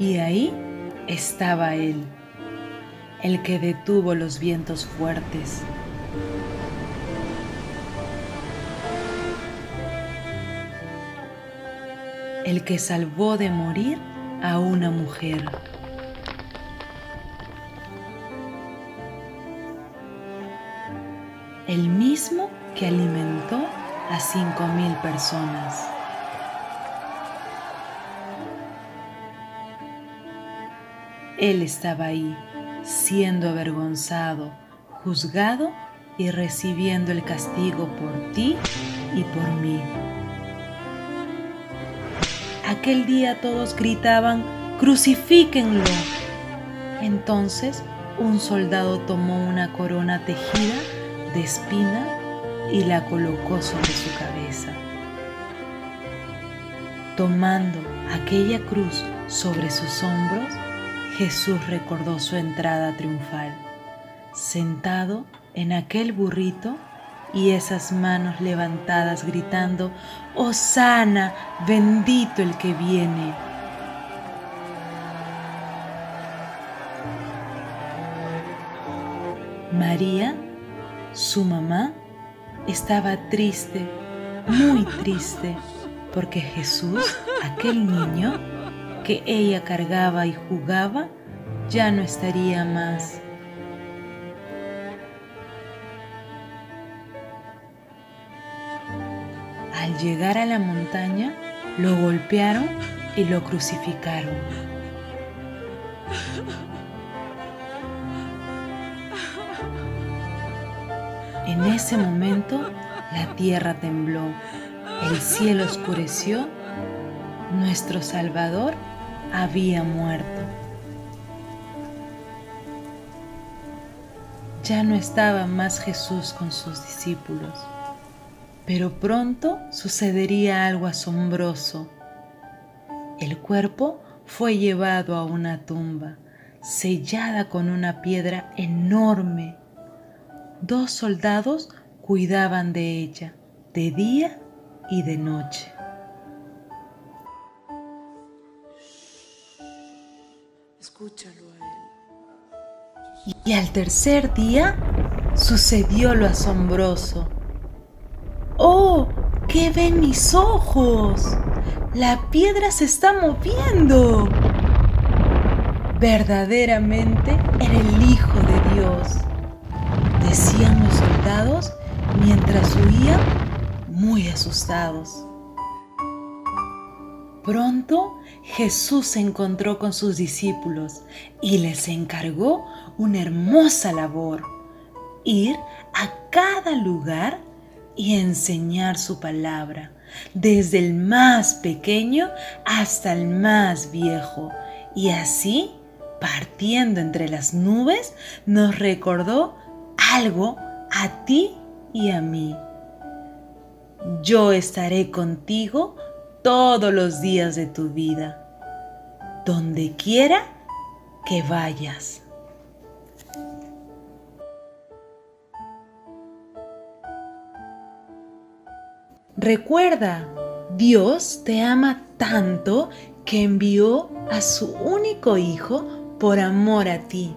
Y ahí estaba él, el que detuvo los vientos fuertes. El que salvó de morir a una mujer. El mismo que alimentó a 5,000 personas. Él estaba ahí, siendo avergonzado, juzgado y recibiendo el castigo por ti y por mí. Aquel día todos gritaban, ¡crucifíquenlo! Entonces un soldado tomó una corona tejida de espina y la colocó sobre su cabeza. Tomando aquella cruz sobre sus hombros, Jesús recordó su entrada triunfal, sentado en aquel burrito y esas manos levantadas gritando, ¡Hosana, bendito el que viene! María, su mamá, estaba triste, muy triste, porque Jesús, aquel niño que ella cargaba y jugaba, ya no estaría más. Al llegar a la montaña, lo golpearon y lo crucificaron. En ese momento, la tierra tembló, el cielo oscureció, nuestro Salvador había muerto. Ya no estaba más Jesús con sus discípulos, pero pronto sucedería algo asombroso. El cuerpo fue llevado a una tumba, sellada con una piedra enorme. 2 soldados cuidaban de ella, de día y de noche. Escúchalo a él. Y al tercer día sucedió lo asombroso. ¡Oh! ¿Qué ven mis ojos? ¡La piedra se está moviendo! Verdaderamente era el Hijo de Dios, decían los soldados mientras huían muy asustados. Pronto Jesús se encontró con sus discípulos y les encargó una hermosa labor: ir a cada lugar y enseñar su palabra, desde el más pequeño hasta el más viejo. Y así, partiendo entre las nubes, nos recordó algo a ti y a mí. Yo estaré contigo todos los días de tu vida, donde quiera que vayas. Recuerda, Dios te ama tanto que envió a su único Hijo por amor a ti.